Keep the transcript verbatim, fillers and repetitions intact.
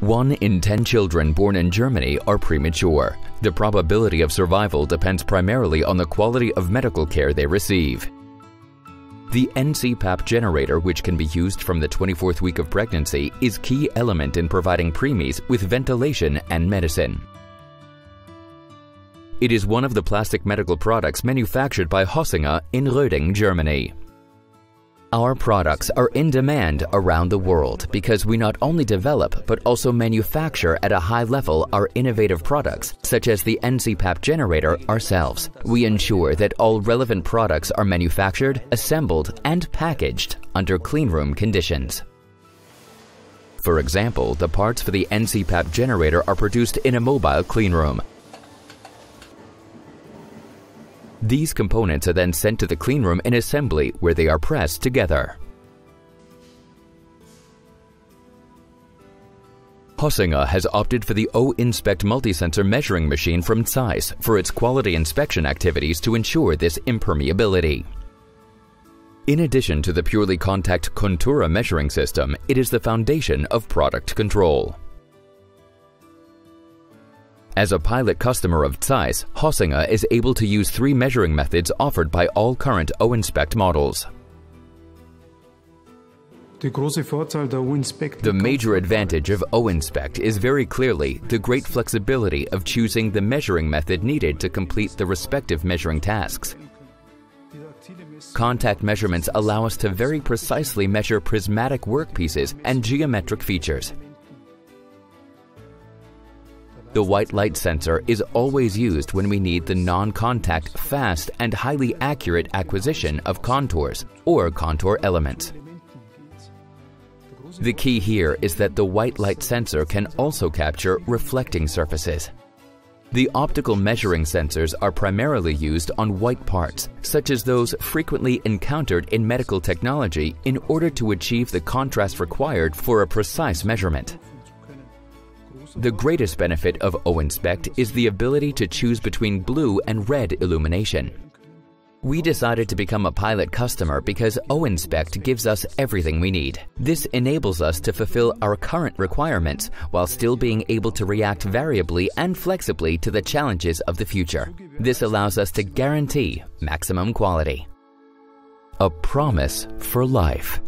One in ten children born in Germany are premature. The probability of survival depends primarily on the quality of medical care they receive. The N C PAP generator, which can be used from the twenty-fourth week of pregnancy, is a key element in providing preemies with ventilation and medicine. It is one of the plastic medical products manufactured by Hossinger in Röding, Germany. Our products are in demand around the world because we not only develop but also manufacture at a high level our innovative products, such as the N C PAP generator, ourselves. We ensure that all relevant products are manufactured, assembled and packaged under cleanroom conditions. For example, the parts for the N C PAP generator are produced in a mobile cleanroom. These components are then sent to the cleanroom in assembly, where they are pressed together. Hossinger has opted for the O-Inspect multisensor measuring machine from Zeiss for its quality inspection activities to ensure this impermeability. In addition to the purely contact Contura measuring system, it is the foundation of product control. As a pilot customer of Zeiss, Hossinger is able to use three measuring methods offered by all current O-Inspect models. The major advantage of O-Inspect is very clearly the great flexibility of choosing the measuring method needed to complete the respective measuring tasks. Contact measurements allow us to very precisely measure prismatic workpieces and geometric features. The white light sensor is always used when we need the non-contact, fast and highly accurate acquisition of contours or contour elements. The key here is that the white light sensor can also capture reflecting surfaces. The optical measuring sensors are primarily used on white parts, such as those frequently encountered in medical technology, in order to achieve the contrast required for a precise measurement. The greatest benefit of O-Inspect is the ability to choose between blue and red illumination. We decided to become a pilot customer because O-Inspect gives us everything we need. This enables us to fulfill our current requirements while still being able to react variably and flexibly to the challenges of the future. This allows us to guarantee maximum quality. A promise for life.